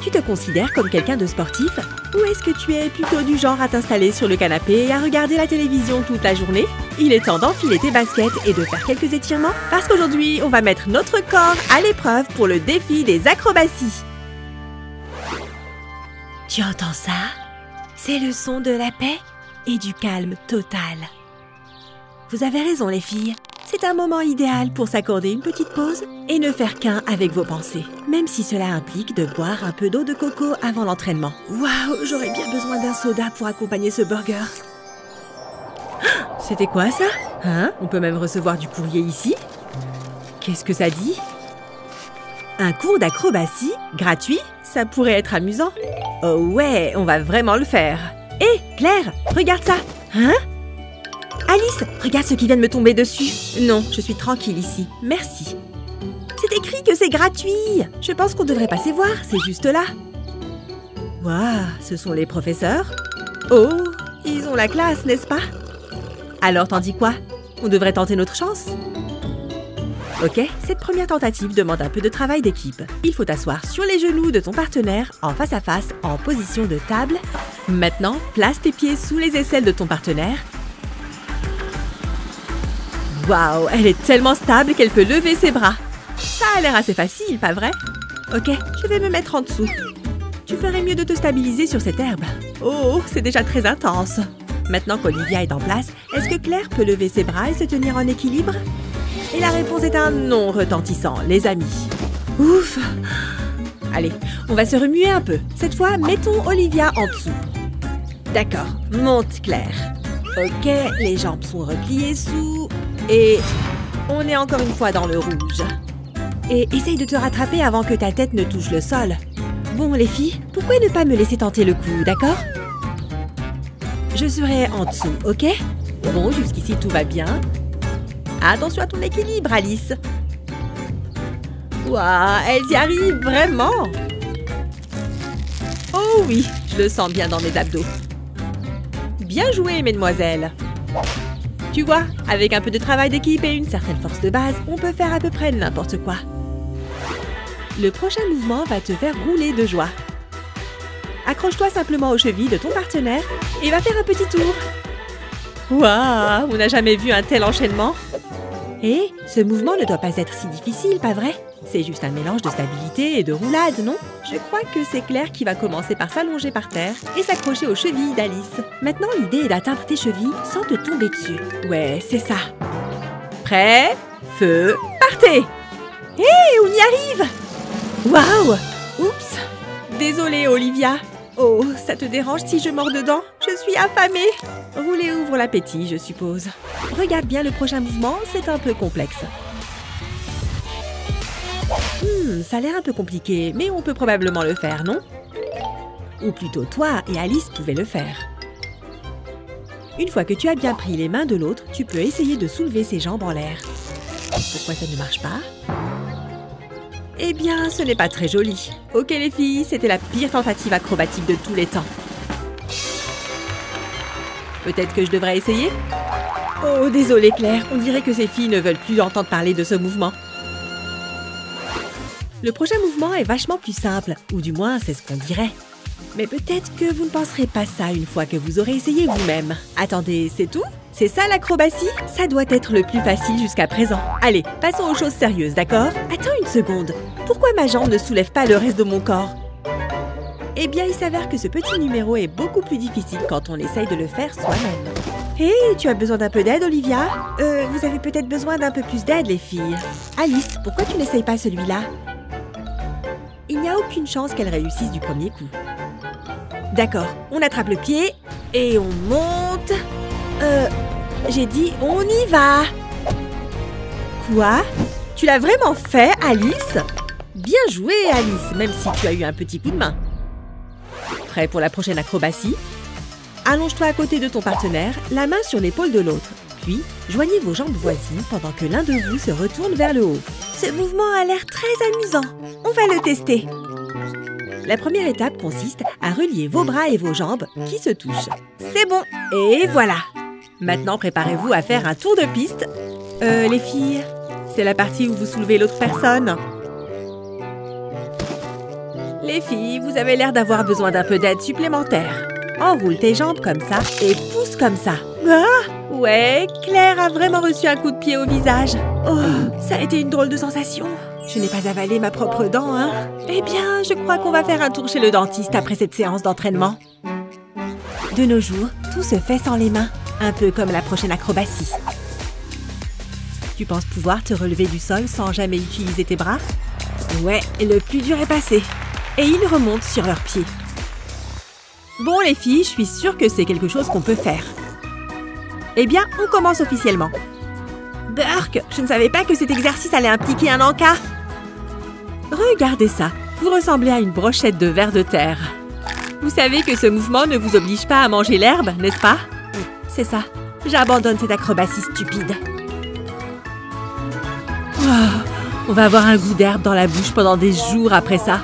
Tu te considères comme quelqu'un de sportif? Ou est-ce que tu es plutôt du genre à t'installer sur le canapé et à regarder la télévision toute la journée? Il est temps d'enfiler tes baskets et de faire quelques étirements parce qu'aujourd'hui, on va mettre notre corps à l'épreuve pour le défi des acrobaties. Tu entends ça? C'est le son de la paix et du calme total. Vous avez raison les filles, c'est un moment idéal pour s'accorder une petite pause et ne faire qu'un avec vos pensées, même si cela implique de boire un peu d'eau de coco avant l'entraînement. Waouh, j'aurais bien besoin d'un soda pour accompagner ce burger. C'était quoi ça? Hein? On peut même recevoir du courrier ici? Qu'est-ce que ça dit? Un cours d'acrobatie? Gratuit? Ça pourrait être amusant. Oh ouais, on va vraiment le faire. Hé, Claire, regarde ça! Hein? Alice, regarde ce qui vient de me tomber dessus. Non, je suis tranquille ici. Merci. C'est écrit que c'est gratuit. Je pense qu'on devrait passer voir, c'est juste là. Waouh, ce sont les professeurs. Oh, ils ont la classe, n'est-ce pas? Alors, t'en dis quoi? On devrait tenter notre chance? Ok, cette première tentative demande un peu de travail d'équipe. Il faut t'asseoir sur les genoux de ton partenaire, en face à face, en position de table. Maintenant, place tes pieds sous les aisselles de ton partenaire. Waouh, elle est tellement stable qu'elle peut lever ses bras. Ça a l'air assez facile, pas vrai? Ok, je vais me mettre en dessous. Tu ferais mieux de te stabiliser sur cette herbe. Oh, c'est déjà très intense. Maintenant qu'Olivia est en place, est-ce que Claire peut lever ses bras et se tenir en équilibre? Et la réponse est un non retentissant, les amis. Ouf! Allez, on va se remuer un peu. Cette fois, mettons Olivia en dessous. D'accord, monte Claire. Ok, les jambes sont repliées sous... Et on est encore une fois dans le rouge. Et essaye de te rattraper avant que ta tête ne touche le sol. Bon, les filles, pourquoi ne pas me laisser tenter le coup, d'accord? Je serai en dessous, ok? Bon, jusqu'ici, tout va bien. Attention à ton équilibre, Alice. Waouh, elle y arrive vraiment! Oh oui, je le sens bien dans mes abdos. Bien joué, mesdemoiselles! Tu vois, avec un peu de travail d'équipe et une certaine force de base, on peut faire à peu près n'importe quoi. Le prochain mouvement va te faire rouler de joie. Accroche-toi simplement aux chevilles de ton partenaire et va faire un petit tour. Waouh, on n'a jamais vu un tel enchaînement. Et ce mouvement ne doit pas être si difficile, pas vrai? C'est juste un mélange de stabilité et de roulade, non? Je crois que c'est Claire qui va commencer par s'allonger par terre et s'accrocher aux chevilles d'Alice. Maintenant, l'idée est d'atteindre tes chevilles sans te tomber dessus. Ouais, c'est ça. Prêt, feu, partez! Hé, on y arrive! Waouh! Oups! Désolée, Olivia. Oh, ça te dérange si je mords dedans? Je suis affamée. Rouler ouvre l'appétit, je suppose. Regarde bien le prochain mouvement, c'est un peu complexe. Ça a l'air un peu compliqué, mais on peut probablement le faire, non? Ou plutôt toi et Alice pouvaient le faire. Une fois que tu as bien pris les mains de l'autre, tu peux essayer de soulever ses jambes en l'air. Pourquoi ça ne marche pas? Eh bien, ce n'est pas très joli. Ok les filles, c'était la pire tentative acrobatique de tous les temps. Peut-être que je devrais essayer? Oh, désolée Claire, on dirait que ces filles ne veulent plus entendre parler de ce mouvement. Le prochain mouvement est vachement plus simple, ou du moins c'est ce qu'on dirait. Mais peut-être que vous ne penserez pas ça une fois que vous aurez essayé vous-même. Attendez, c'est tout? C'est ça l'acrobatie? Ça doit être le plus facile jusqu'à présent. Allez, passons aux choses sérieuses, d'accord? Attends une seconde, pourquoi ma jambe ne soulève pas le reste de mon corps? Eh bien, il s'avère que ce petit numéro est beaucoup plus difficile quand on essaye de le faire soi-même. Hé, tu as besoin d'un peu d'aide, Olivia? Vous avez peut-être besoin d'un peu plus d'aide, les filles. Alice, pourquoi tu n'essayes pas celui-là? Il n'y a aucune chance qu'elle réussisse du premier coup. D'accord, on attrape le pied et on monte. J'ai dit on y va. Quoi? Tu l'as vraiment fait, Alice? Bien joué, Alice, même si tu as eu un petit coup de main. Prêt pour la prochaine acrobatie? Allonge-toi à côté de ton partenaire, la main sur l'épaule de l'autre. Puis, joignez vos jambes voisines pendant que l'un de vous se retourne vers le haut. Ce mouvement a l'air très amusant. On va le tester. La première étape consiste à relier vos bras et vos jambes qui se touchent. C'est bon. Et voilà. Maintenant, préparez-vous à faire un tour de piste. Les filles, c'est la partie où vous soulevez l'autre personne. Les filles, vous avez l'air d'avoir besoin d'un peu d'aide supplémentaire. Enroule tes jambes comme ça et pousse comme ça. Ah! Ouais, Claire a vraiment reçu un coup de pied au visage. Oh, ça a été une drôle de sensation. Je n'ai pas avalé ma propre dent, hein. Eh bien, je crois qu'on va faire un tour chez le dentiste après cette séance d'entraînement. De nos jours, tout se fait sans les mains, un peu comme la prochaine acrobatie. Tu penses pouvoir te relever du sol sans jamais utiliser tes bras? Ouais, le plus dur est passé. Et ils remontent sur leurs pieds. Bon les filles, je suis sûre que c'est quelque chose qu'on peut faire. Eh bien, on commence officiellement. Burk, je ne savais pas que cet exercice allait impliquer un encas. Regardez ça, vous ressemblez à une brochette de vers de terre. Vous savez que ce mouvement ne vous oblige pas à manger l'herbe, n'est-ce pas? C'est ça, j'abandonne cette acrobatie stupide. Wow, on va avoir un goût d'herbe dans la bouche pendant des jours après ça.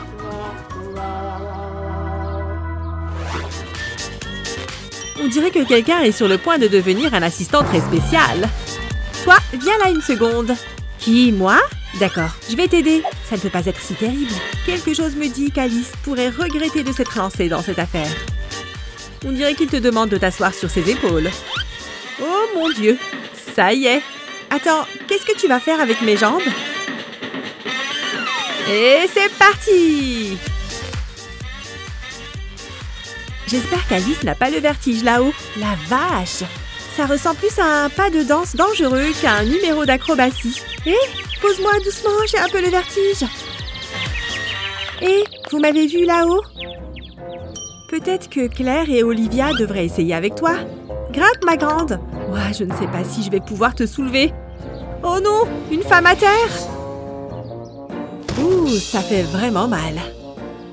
On dirait que quelqu'un est sur le point de devenir un assistant très spécial. Toi, viens là une seconde. Qui, moi? D'accord, je vais t'aider. Ça ne peut pas être si terrible. Quelque chose me dit qu'Alice pourrait regretter de s'être lancée dans cette affaire. On dirait qu'il te demande de t'asseoir sur ses épaules. Oh mon Dieu, ça y est. Attends, qu'est-ce que tu vas faire avec mes jambes? Et c'est parti! J'espère qu'Alice n'a pas le vertige là-haut. La vache! Ça ressemble plus à un pas de danse dangereux qu'à un numéro d'acrobatie. Hé, pose-moi doucement, j'ai un peu le vertige. Hé, vous m'avez vu là-haut? Peut-être que Claire et Olivia devraient essayer avec toi. Grimpe, ma grande. Ouah, je ne sais pas si je vais pouvoir te soulever. Oh non, une femme à terre! Ouh, ça fait vraiment mal.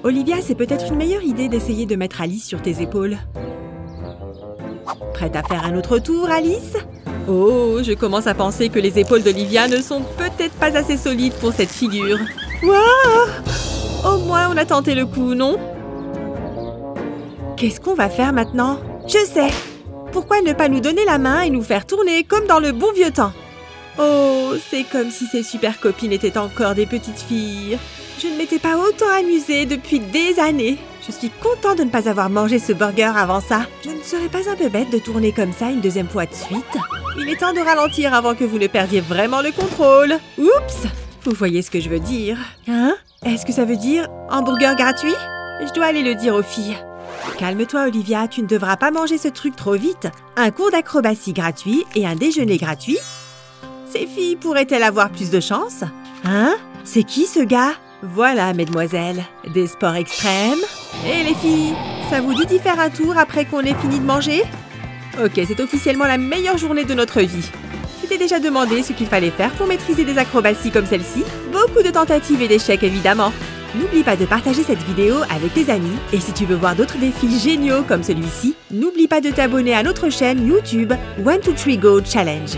Olivia, c'est peut-être une meilleure idée d'essayer de mettre Alice sur tes épaules. Prête à faire un autre tour, Alice? Oh, je commence à penser que les épaules d'Olivia ne sont peut-être pas assez solides pour cette figure. Wow! Au moins, on a tenté le coup, non? Qu'est-ce qu'on va faire maintenant? Je sais! Pourquoi ne pas nous donner la main et nous faire tourner comme dans le bon vieux temps? Oh, c'est comme si ces super copines étaient encore des petites filles. Je ne m'étais pas autant amusée depuis des années. Je suis contente de ne pas avoir mangé ce burger avant ça. Je ne serais pas un peu bête de tourner comme ça une deuxième fois de suite. Il est temps de ralentir avant que vous ne perdiez vraiment le contrôle. Oups! Vous voyez ce que je veux dire. Hein? Est-ce que ça veut dire hamburger gratuit? Je dois aller le dire aux filles. Calme-toi, Olivia, tu ne devras pas manger ce truc trop vite. Un cours d'acrobatie gratuit et un déjeuner gratuit. Ces filles pourraient-elles avoir plus de chance? Hein? C'est qui ce gars? Voilà, mesdemoiselles, des sports extrêmes. Et les filles, ça vous dit d'y faire un tour après qu'on ait fini de manger? Ok, c'est officiellement la meilleure journée de notre vie. Tu t'es déjà demandé ce qu'il fallait faire pour maîtriser des acrobaties comme celle-ci? Beaucoup de tentatives et d'échecs, évidemment. N'oublie pas de partager cette vidéo avec tes amis. Et si tu veux voir d'autres défis géniaux comme celui-ci, n'oublie pas de t'abonner à notre chaîne YouTube 123GO! Challenge.